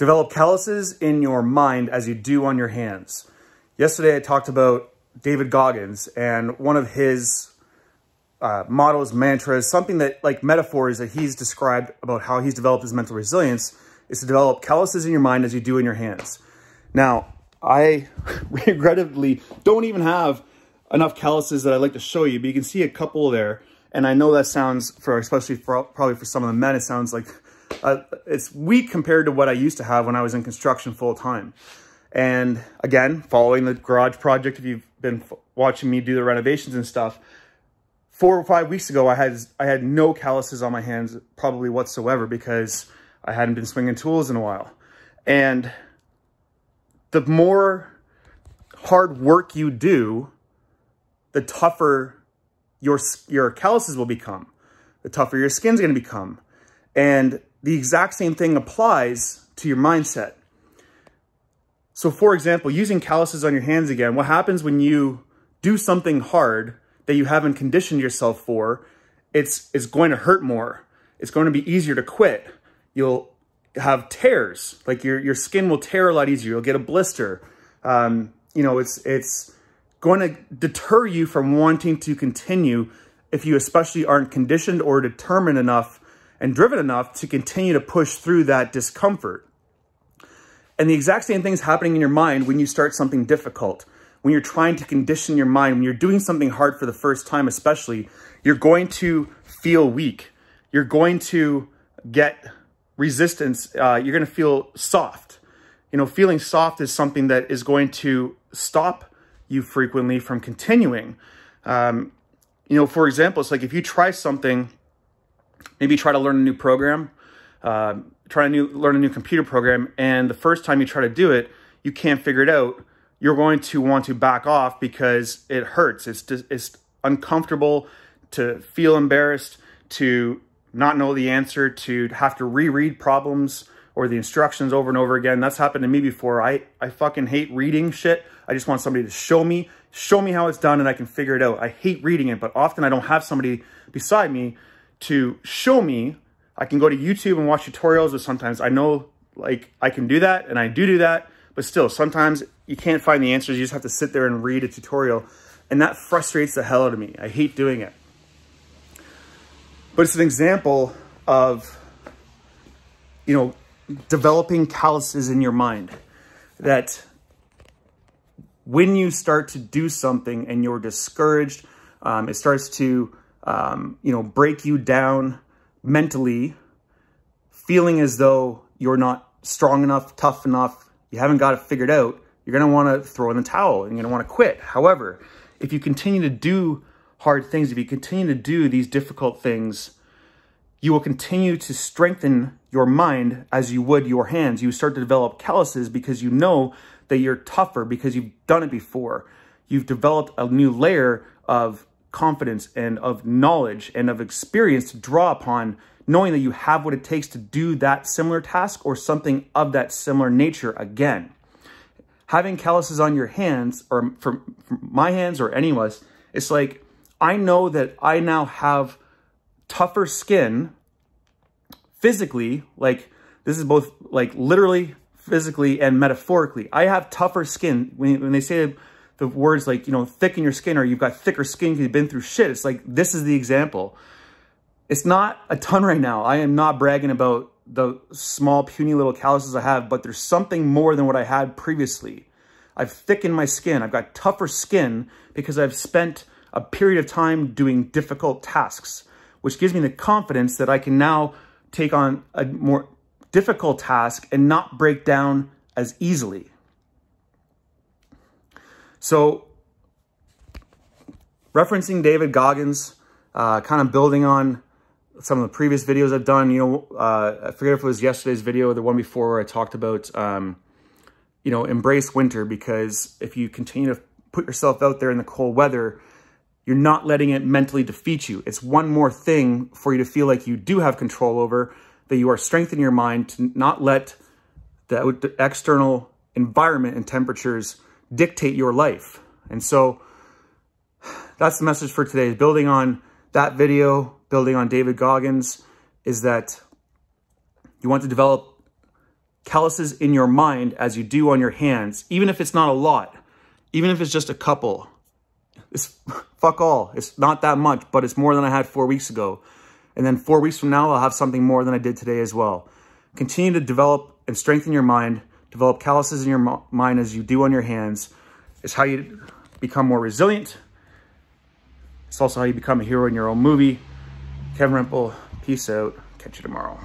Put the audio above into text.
Develop calluses in your mind as you do on your hands. Yesterday, I talked about David Goggins and one of his mottos, mantras, something that, like metaphors that he's described about how he's developed his mental resilience, is to develop calluses in your mind as you do in your hands. Now, I regrettably don't even have enough calluses that I'd like to show you, but you can see a couple there. And I know that sounds, especially probably for some of the men, it sounds like it's weak compared to what I used to have when I was in construction full time. And again, following the garage project, if you've been watching me do the renovations and stuff, 4 or 5 weeks ago, I had no calluses on my hands probably whatsoever because I hadn't been swinging tools in a while. And the more hard work you do, the tougher your calluses will become, the tougher your skin's going to become. And the exact same thing applies to your mindset. So for example, using calluses on your hands again, what happens when you do something hard that you haven't conditioned yourself for? It's going to hurt more. It's going to be easier to quit. You'll have tears, like your skin will tear a lot easier. You'll get a blister. You know, it's going to deter you from wanting to continue if you especially aren't conditioned or determined enough and driven enough to continue to push through that discomfort. And the exact same thing is happening in your mind when you start something difficult. When you're trying to condition your mind, when you're doing something hard for the first time especially, you're going to feel weak. You're going to get resistance. You're going to feel soft. You know, feeling soft is something that is going to stop you frequently from continuing. You know, for example, it's like if you try something, maybe try to learn a new program, learn a new computer program, and the first time you try to do it, you can't figure it out. You're going to want to back off because it hurts. It's uncomfortable to feel embarrassed, to not know the answer, to have to reread problems or the instructions over and over again. That's happened to me before. I fucking hate reading shit. I just want somebody to show me how it's done and I can figure it out. I hate reading it, but often I don't have somebody beside me to show me. I can go to YouTube and watch tutorials, but sometimes I know, like, I can do that and I do that, but still sometimes you can't find the answers. You just have to sit there and read a tutorial, and that frustrates the hell out of me. I hate doing it. But it's an example of, you know, developing calluses in your mind, that when you start to do something and you're discouraged, it starts to, you know, break you down mentally, feeling as though you're not strong enough, tough enough, you haven't got it figured out, you're going to want to throw in the towel and you're going to want to quit. However, if you continue to do hard things, if you continue to do these difficult things, you will continue to strengthen your mind as you would your hands. You start to develop calluses because you know that you're tougher because you've done it before. You've developed a new layer of confidence and of knowledge and of experience to draw upon, knowing that you have what it takes to do that similar task or something of that similar nature again. Having calluses on your hands, or for my hands or any of us, it's like, I know that I now have tougher skin physically, like this is both like literally, physically and metaphorically. I have tougher skin. When they say the words like, you know, thicken your skin, or you've got thicker skin because you've been through shit, it's like, this is the example. It's not a ton right now. I am not bragging about the small puny little calluses I have, but there's something more than what I had previously. I've thickened my skin. I've got tougher skin because I've spent a period of time doing difficult tasks, which gives me the confidence that I can now take on a more difficult task and not break down as easily. So referencing David Goggins, kind of building on some of the previous videos I've done, you know, I forget if it was yesterday's video or the one before where I talked about, you know, embrace winter, because if you continue to put yourself out there in the cold weather, you're not letting it mentally defeat you. It's one more thing for you to feel like you do have control over, that you are strengthening your mind to not let the external environment and temperatures dictate your life. And so that's the message for today. Building on that video, building on David Goggins, is that you want to develop calluses in your mind as you do on your hands, even if it's not a lot, even if it's just a couple. It's fuck all. It's not that much, but it's more than I had 4 weeks ago. And then 4 weeks from now, I'll have something more than I did today as well. Continue to develop and strengthen your mind. Develop calluses in your mind as you do on your hands. It's how you become more resilient. It's also how you become a hero in your own movie. Kevin Rempel, peace out. Catch you tomorrow.